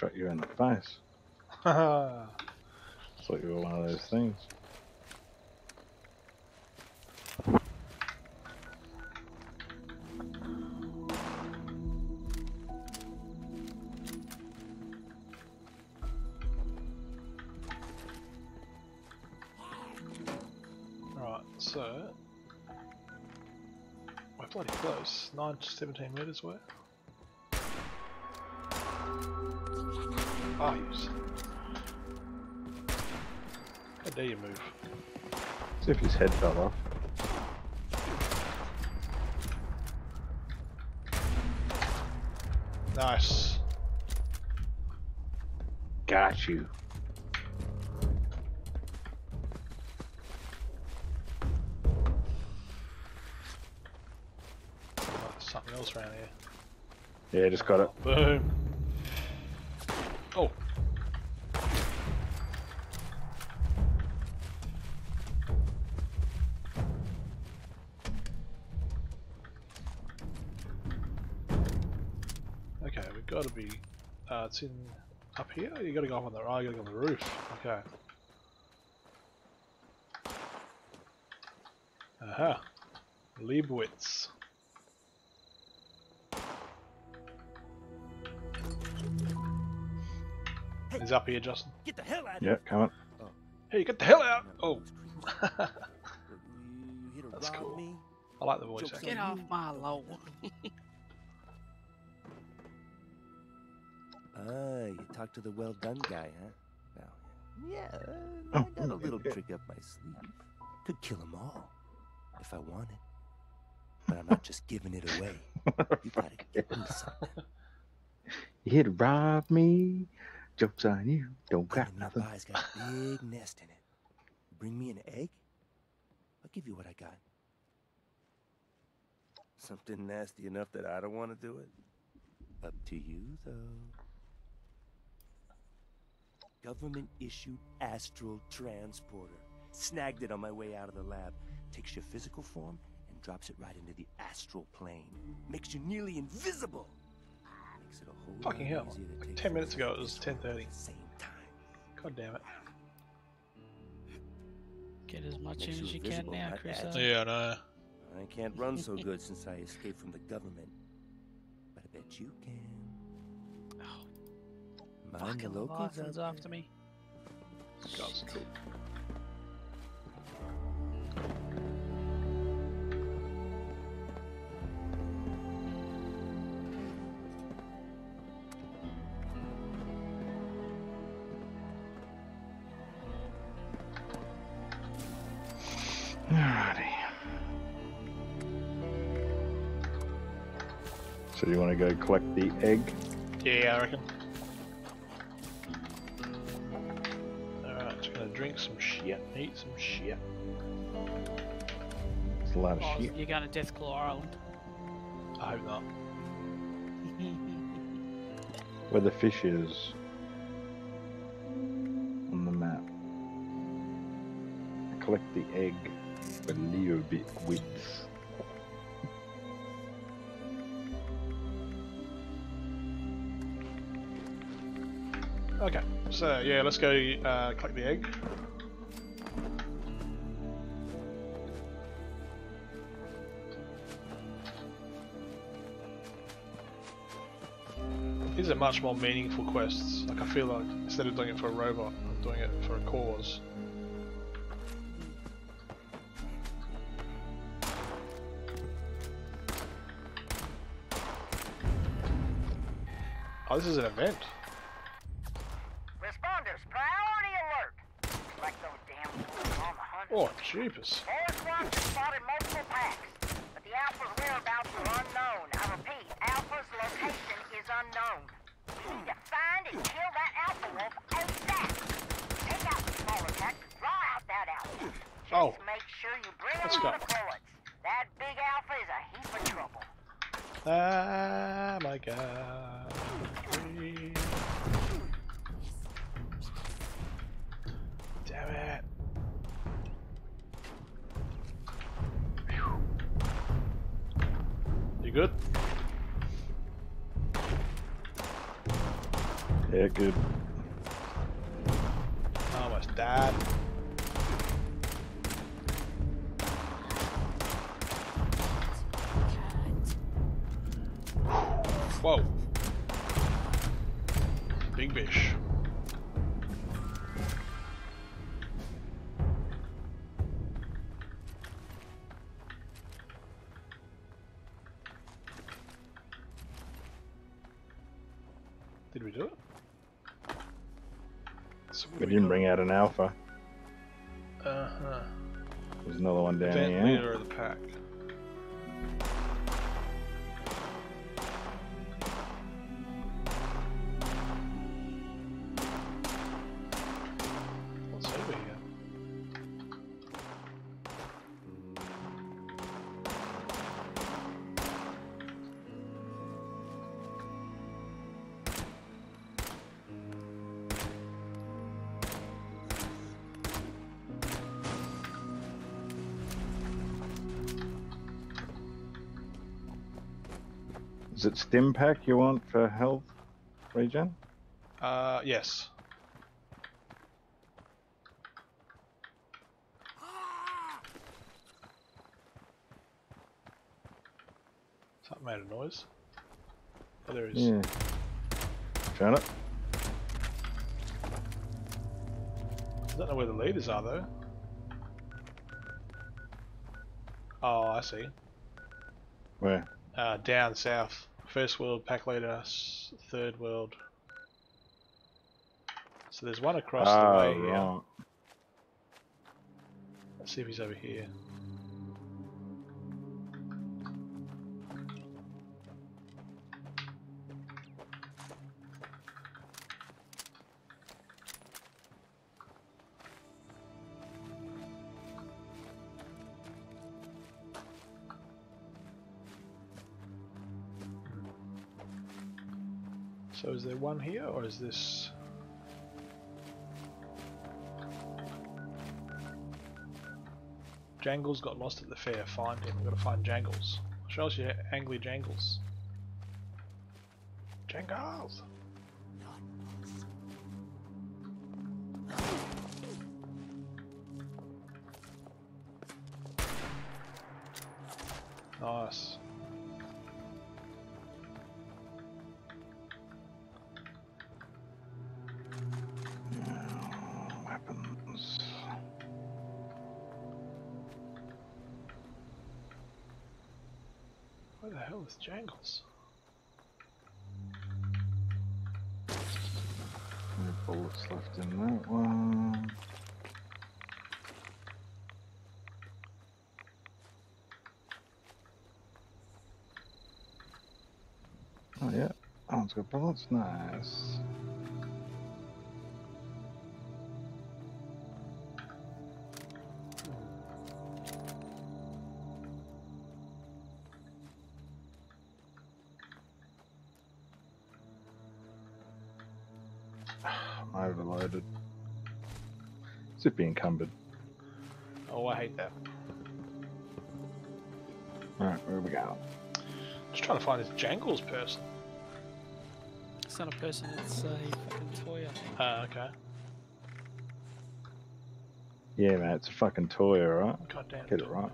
shot you in the face. Haha. Thought you were one of those things. Alright, so we're bloody close. 17 meters away. Oh, you son. How dare you move? As if his head fell off. Nice. Got you. Oh, there's something else around here. Yeah, just got it. Boom. Oh. Okay, we've got to be. It's in up here. You got to go up on the. Oh, you got to go on the roof. Okay. Aha. Liebowitz. He's up here, Justin. Get the hell out! Yeah, come on. Oh. Hey, get the hell out! Oh, that's cool. I like the voice. Get off my lawn! You talked to the well done guy, huh? Well, yeah, I got a little trick up my sleeve. Could kill them all if I wanted, but I'm not just giving it away. You gotta get into something. You here to rob me? Joke's on you. Don't got nothing. Pie's got a big nest in it. Bring me an egg? I'll give you what I got. Something nasty enough that I don't want to do it? Up to you, though. Government-issued astral transporter. Snagged it on my way out of the lab. Takes your physical form and drops it right into the astral plane. Makes you nearly invisible. Fucking hell, like 10 minutes ago it was 10:30. God damn it. Get as much in as you can now, Chris. Yeah, I know. I can't run so good since I escaped from the government. But I bet you can. Oh, fucking Lawson's after me. God's cool. So do you want to go collect the egg? Yeah, I reckon. Alright, just gonna drink some shit, eat some shit. It's a lot of shit. You're going to Deathclaw Island. I hope not. Where the fish is. On the map. Collect the egg. A little bit width. Okay, so yeah, let's go collect the egg. These are much more meaningful quests. Like I feel like instead of doing it for a robot, I'm doing it for a cause. Oh, this is an event. Oh, jeepers. Forest Watch has spotted multiple packs, but the Alpha's whereabouts are unknown. I repeat, Alpha's location is unknown. We need to find and kill that Alpha Wolf ASAP. Take out the smaller pack, draw out that Alpha. Just make sure you bring all the bullets. That big Alpha is a heap of trouble. Ah, my God. Damn it. Good. Yeah, good. Almost died. Whoa. Big fish. Did we do it? So we didn't bring out an alpha. Uh-huh. There's another one down here. Leader of the pack. Is it Stimpak you want for health regen? Yes. Something made a noise. Oh, there it is. Yeah. Found it. I don't know where the leaders are though. Oh, I see. Where? Down south. First world, pack leader, third world. So there's one across the way here. Let's see if he's over here. So is there one here, or is this... Jangles got lost at the fair. Find him. We've got to find Jangles. I'll show us your angly Jangles. Jangles! Nice. Where the hell is Jangles? No bullets left in that one. Oh yeah, that one's got bullets, nice. Overloaded. Should be encumbered. Oh, I hate that. Alright, where are we going? Just trying to find this Jangles person. It's not a person, it's a fucking toy, I think. Okay. Yeah, man, it's a fucking toy, alright? Goddamn. Get it right.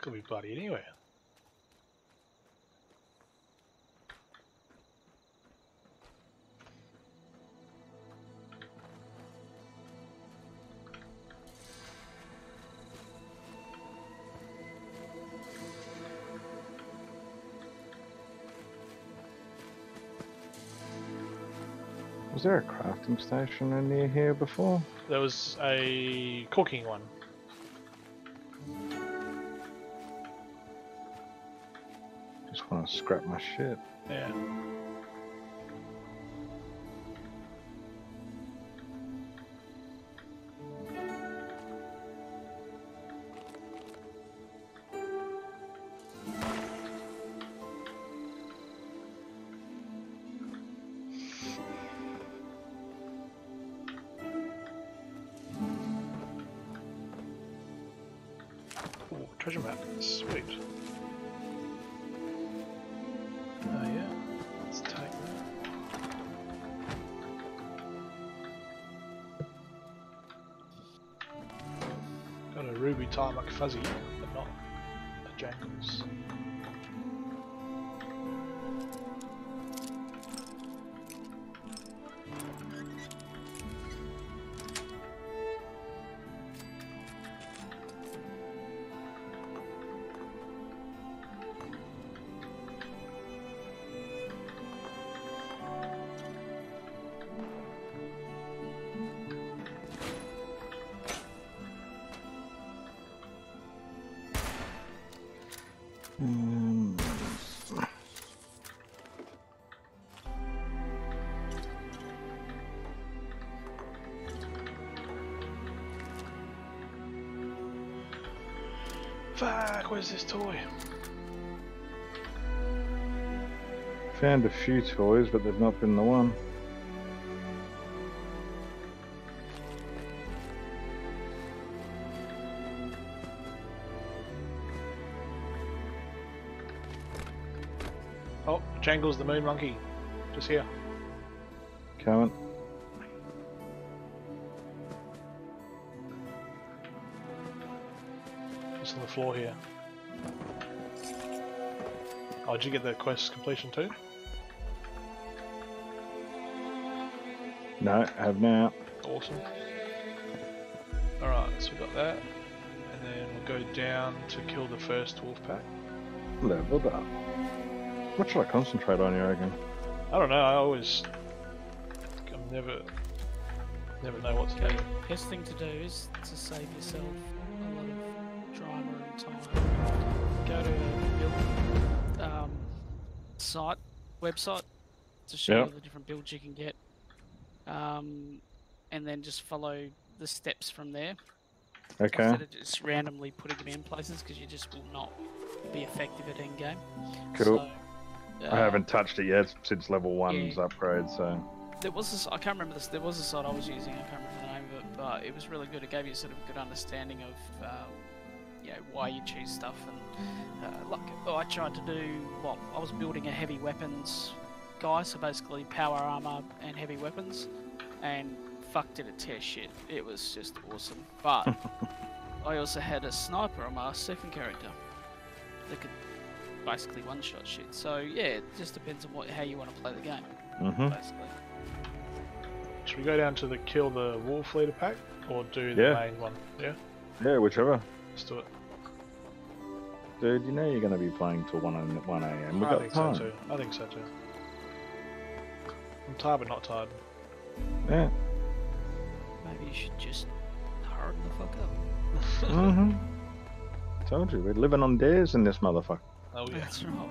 Could be bloody anywhere. Was there a crafting station in near here before? There was a cooking one. Just want to scrap my shit. Yeah. treasure map. Sweet. Oh yeah, let's take that. Got a ruby tarmac fuzzy, but not a Jangles. Fuck, where's this toy? Found a few toys, but they've not been the one. Oh, Jangles the moon monkey. Just here. Coming. On the floor here. Oh, did you get the quest completion too? No, I have now. Awesome. Alright, so we got that. And then we'll go down to kill the first wolf pack. Leveled up. What should I concentrate on here again? I don't know, I'm never know what to do. The best thing to do is to save yourself. Go to a build website to show you the different builds you can get, and then just follow the steps from there. Okay. Instead of just randomly putting them in places, because you just will not be effective at end game. Cool. So, I haven't touched it yet since level 1's upgrade, so. There was this, I can't remember this. There was a site I was using. I can't remember the name of it, but it was really good. It gave you sort of a good understanding of. You know, why you choose stuff, and I tried to do I was building a heavy weapons guy, so basically power armor and heavy weapons, and fuck did it tear shit. It was just awesome, but I also had a sniper on my second character that could basically one shot shit. So yeah, it just depends on how you want to play the game, basically. Should we go down to the kill the wolf leader pack, or do the main one? Yeah, whichever. Let's do it. Dude, you know you're going to be playing till 1 a.m. We've got time. So too. I think so too. I'm tired, but not tired. Yeah. Maybe you should just harden the fuck up. Told you, we're living on dares in this motherfucker. Oh yeah. That's right.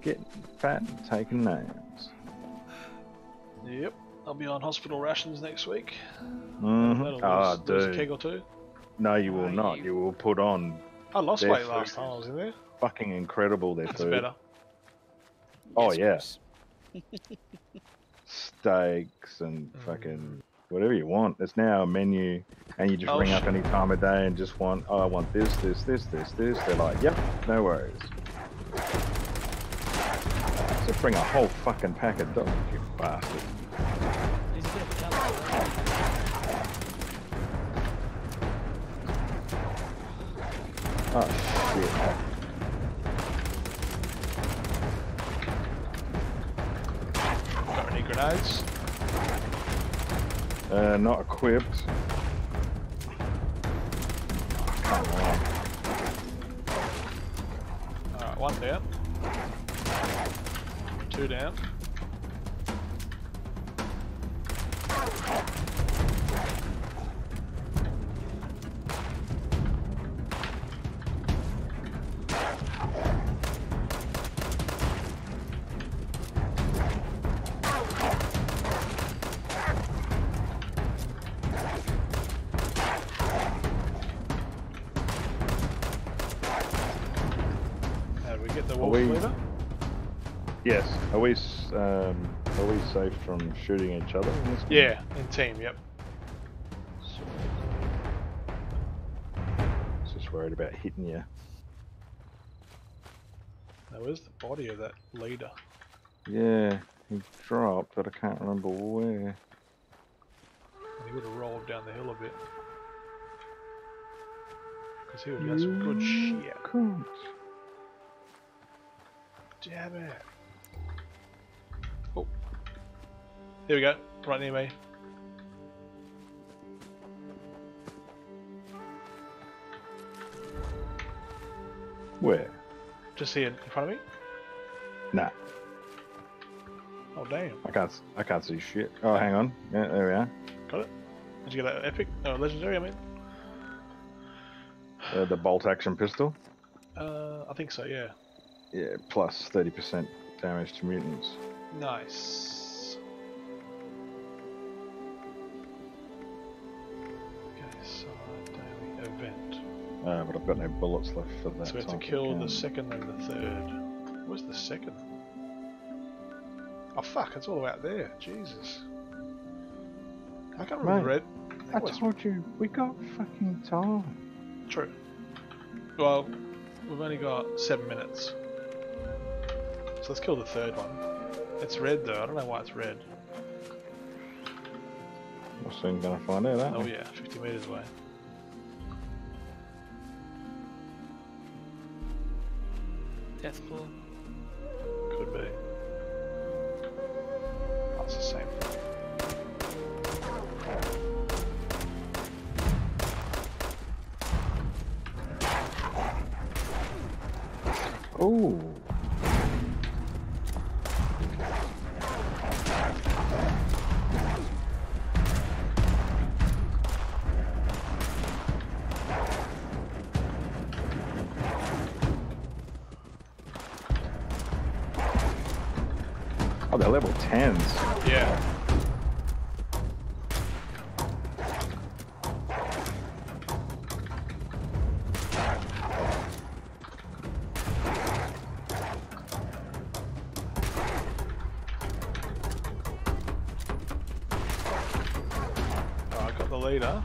Getting fat and taking names. Yep. I'll be on hospital rations next week. Lose a keg or two. No, you will not. You will put on. I lost weight last time I was in there. Fucking incredible, their food. That's better. Oh yes, yeah. Steaks and fucking whatever you want. It's now a menu, and you just ring up any time of day and just want. Oh, I want this, this, this, this, this. They're like, yep, no worries. So bring a whole fucking pack of dogs, you bastard. Oh shit. Got any grenades? Not equipped. Oh, come on. Alright, one down. Two down. Are we safe from shooting each other in this game? Yeah, in team, yep. just worried about hitting you. Now where's the body of that leader? Yeah, he dropped, but I can't remember where. He would have rolled down the hill a bit. Because he would have got some good shit. Damn it. Oh. Here we go, right near me. Where? Just here in front of me? Nah. Oh damn. I can't see shit. Oh hang on. Yeah, there we are. Got it. Did you get that epic? Oh, legendary, I mean. The bolt action pistol? I think so, yeah. Yeah, plus 30% damage to mutants. Nice. Okay, so daily event. But I've got no bullets left for that. So we have to kill the second and the third. Where's the second? Oh fuck, it's all out there. Jesus. I can't remember it. I told you, we got fucking time. True. Well, we've only got 7 minutes. So let's kill the third one. It's red though, I don't know why it's red. We're soon gonna find out, aren't we? Oh yeah, 50 meters away. Death claw? Could be. That's the same thing. Ooh. Oh, they're level 10s. Yeah. Leader.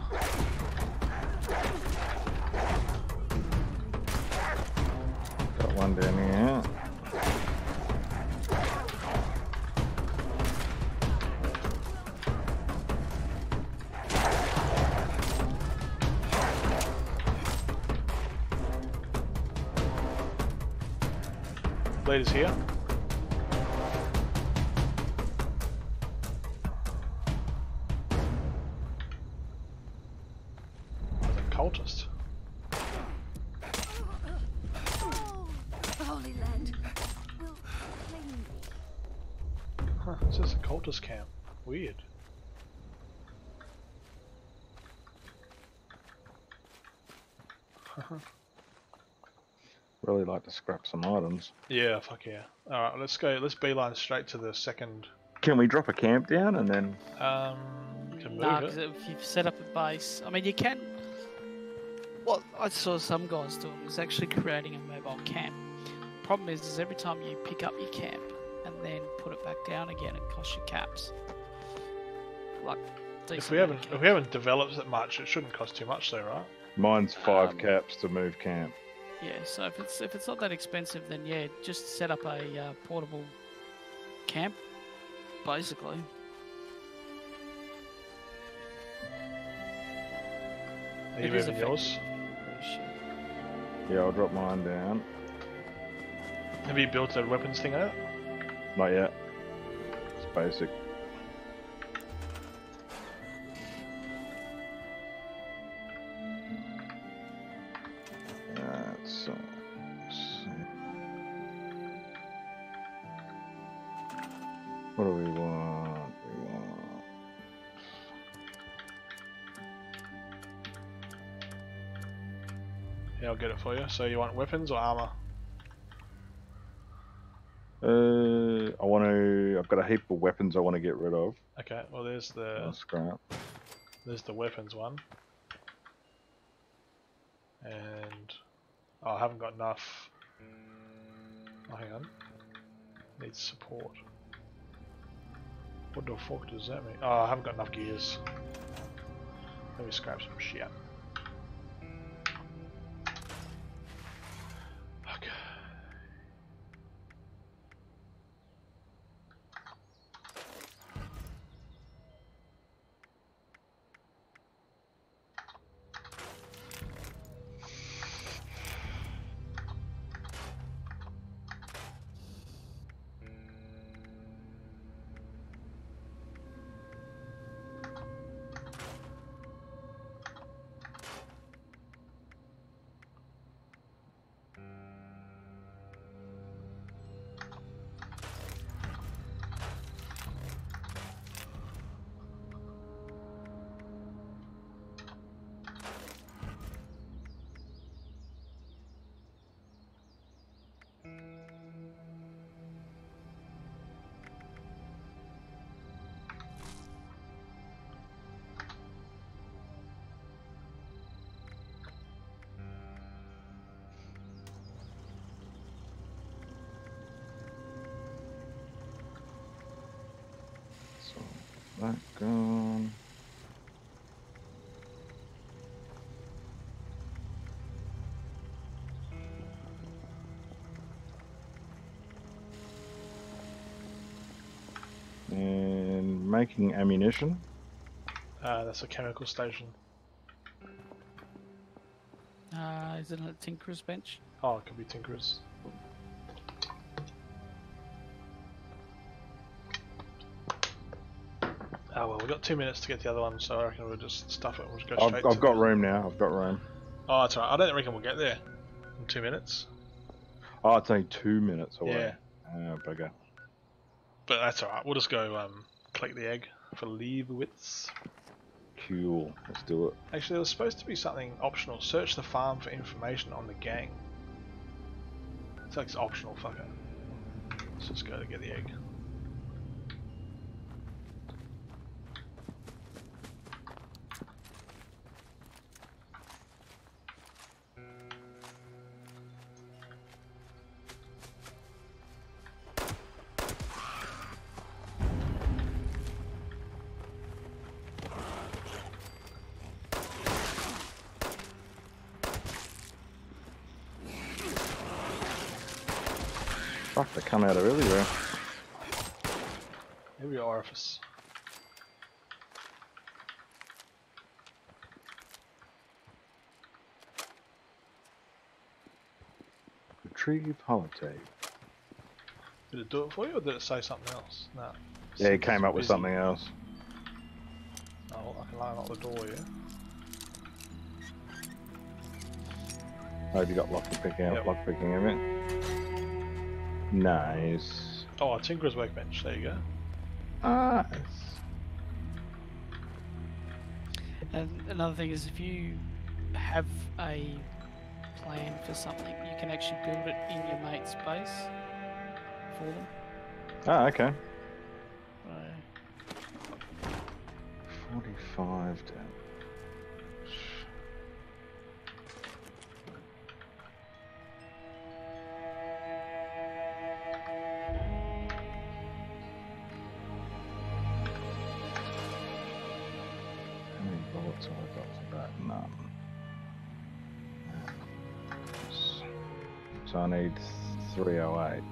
Got one down here. Leader's here. Cultist. Holy land. Huh, is this a cultist camp? Weird. Really like to scrap some items. Yeah, fuck yeah. Alright, let's go, let's beeline straight to the second. Can we drop a camp down and then you can move it? If you've set up a base. I mean you can. What I saw some guys doing was actually creating a mobile camp. Problem is every time you pick up your camp and then put it back down again, it costs you caps. Like if we haven't developed it much, it shouldn't cost too much, though, right? Mine's 5 caps to move camp. Yeah, so if it's not that expensive, then yeah, just set up a portable camp, basically. Are you moving yours? Yeah, I'll drop mine down. Have you built a weapons thing out? Not yet. It's basic. That's what do we want? We want. Yeah, I'll get it for you. So you want weapons or armor? I want to. I've got a heap of weapons I want to get rid of. Okay. Well, there's the scrap. There's the weapons one. And oh, I haven't got enough. Oh, hang on. Needs support. What the fuck does that mean? Oh, I haven't got enough gears. Let me scrap some shit. that gone. And making ammunition. That's a chemical station. Isn't it a tinkerer's bench? Oh, it could be tinkerer's. Oh well, we've got 2 minutes to get the other one, so I reckon we'll just stuff it and we'll go straight. I've got room now, I've got room. Oh, that's alright, I don't reckon we'll get there in 2 minutes. Oh, it's only 2 minutes away. Yeah. Oh, bugger. But that's alright, we'll just go collect the egg for Liebowitz. Cool, let's do it. Actually, there was supposed to be something optional. Search the farm for information on the gang. It's like it's optional, fuck it. Let's just go to get the egg. Fuck, they come out of everywhere. Every orifice. Retrieve holotape. Did it do it for you or did it say something else? No. Yeah, it came up with something else. Oh, well, I can line up the door, yeah? Oh, have you got lock picking event? Nice. Oh, Tinkerer's workbench. There you go. Nice. And another thing is, if you have a plan for something, you can actually build it in your mate's space for them. Ah, okay. Right. 45 down. So I need 308.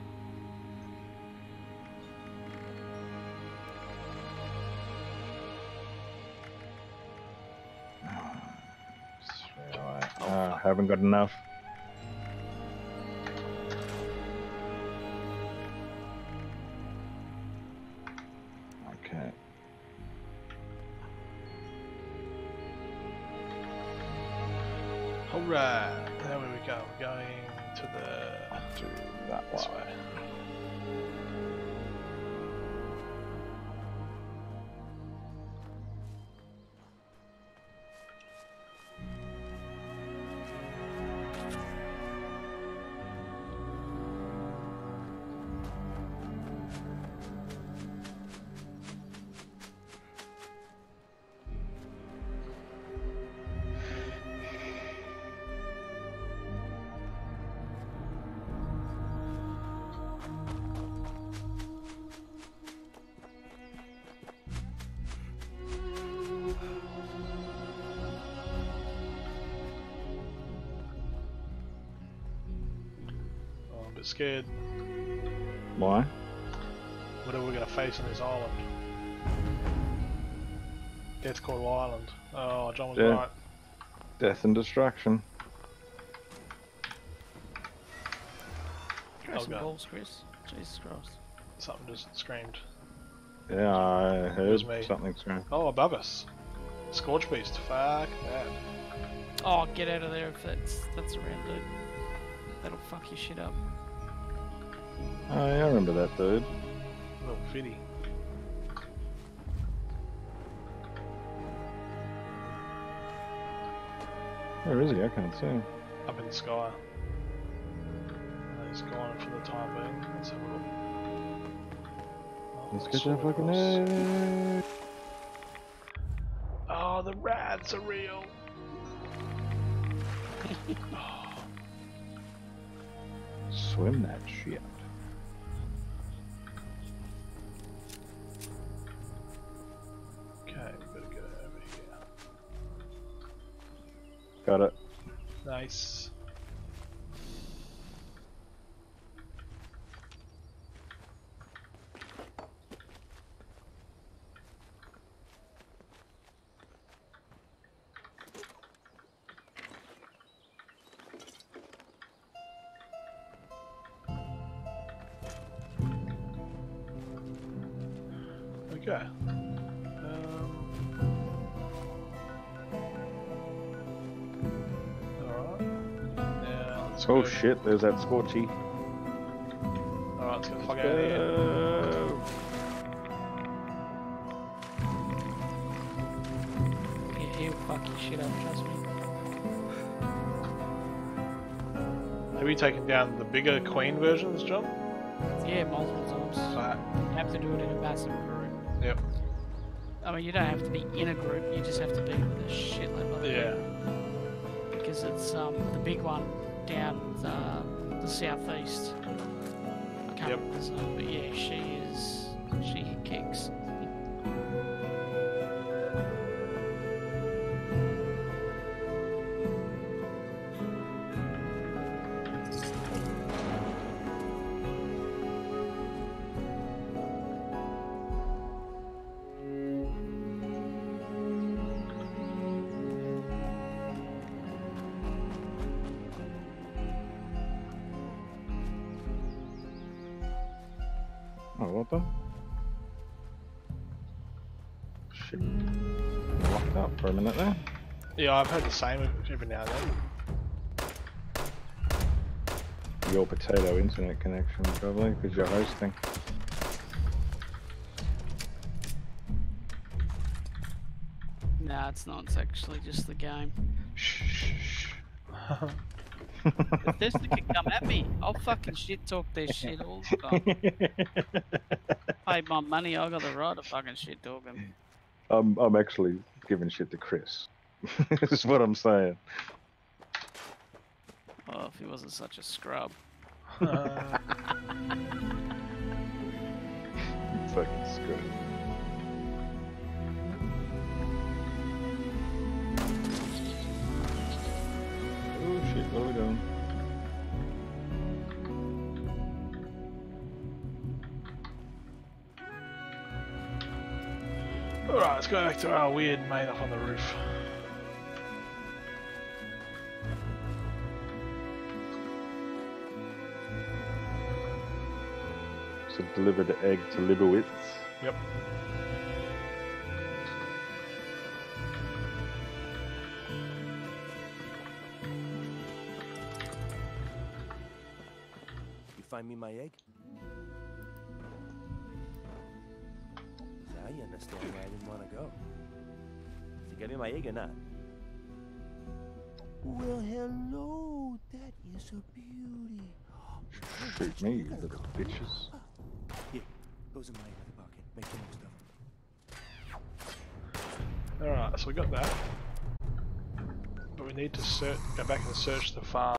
I haven't got enough. Alright, there we go. We're going to the... to that this way. Scared. Why? What are we going to face on this island? Death Call Island. Oh, John was right. Death and destruction. Throw some balls, Chris. Jesus Christ. Something just screamed. Yeah, I heard something scream. Oh, above us. Scorch beast. Fuck that. Oh, get out of there if that's around, dude. That'll fuck your shit up. Oh yeah, I remember that dude. Little fitty. Where is he? I can't see him. Up in the sky. He's gone for the time being. Let's have a look. Oh, let's get that fucking egg. Oh, the rats are real. Swim that shit. Got it. Nice. Okay. Oh shit, there's that Scorchy. Alright, let's go fuck out of here. Yeah, he'll fucking shit up, trust me. Have you taken down the bigger queen versions, John? Yeah, multiple times. Right. You have to do it in a massive group. Yep. I mean, you don't have to be in a group, you just have to be with a shitload of people. Because it's the big one down the southeast. I can't remember his name, but yeah, she kicks. Oh, what the? Shit. Locked up for a minute there. Yeah, I've heard the same every now and then. Your potato internet connection, probably, because you're hosting. Nah, it's not. It's actually just the game. Shh. If this can come at me, I'll fucking shit talk their shit all the time. Paid my money, I got the right to fucking shit talk them. I'm actually giving shit to Chris. This is what I'm saying. Oh, if he wasn't such a scrub. Fucking scrub. Oh shit, what are we doing? Alright, let's go back to our weird mate up on the roof. So deliver the egg to Liebowitz. Yep. Find me my egg. Now you understand why I didn't want to go. To get me my egg or not? Well, hello. That is a beauty. Shoot me, you little bitches. Here, those are my other pocket. Make the most of them. All right, so we got that, but we need to go back and search the farm.